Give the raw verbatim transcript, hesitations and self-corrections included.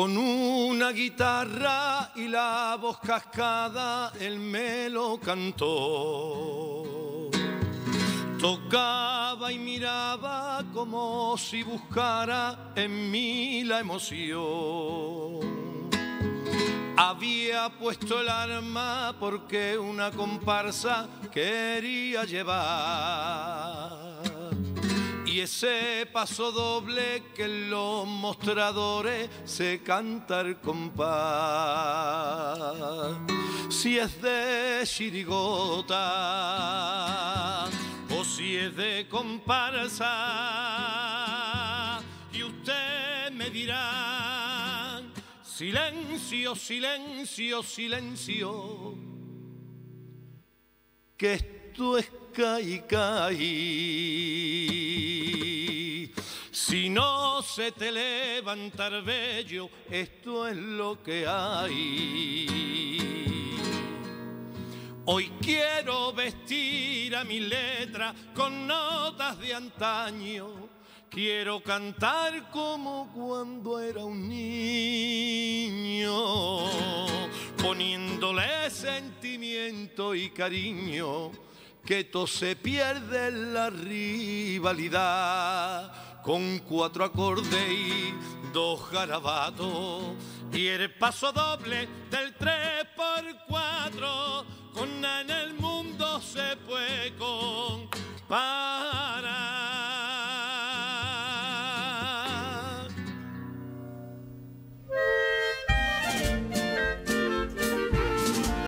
Con una guitarra y la voz cascada, él me lo cantó. Tocaba y miraba como si buscara en mí la emoción. Había puesto el arma porque una comparsa quería llevar. Y ese paso doble que en los mostradores se canta el compás. Si es de chirigota o si es de comparsa, y usted me dirá: silencio, silencio, silencio, que esto es caí, caí. Si no se te levanta el vello, esto es lo que hay. Hoy quiero vestir a mi letra con notas de antaño. Quiero cantar como cuando era un niño, poniéndole sentimiento y cariño, que todo se pierde en la rivalidad. Con cuatro acordes y dos garabatos y el paso doble del tres por cuatro, con nada en el mundo se puede comer.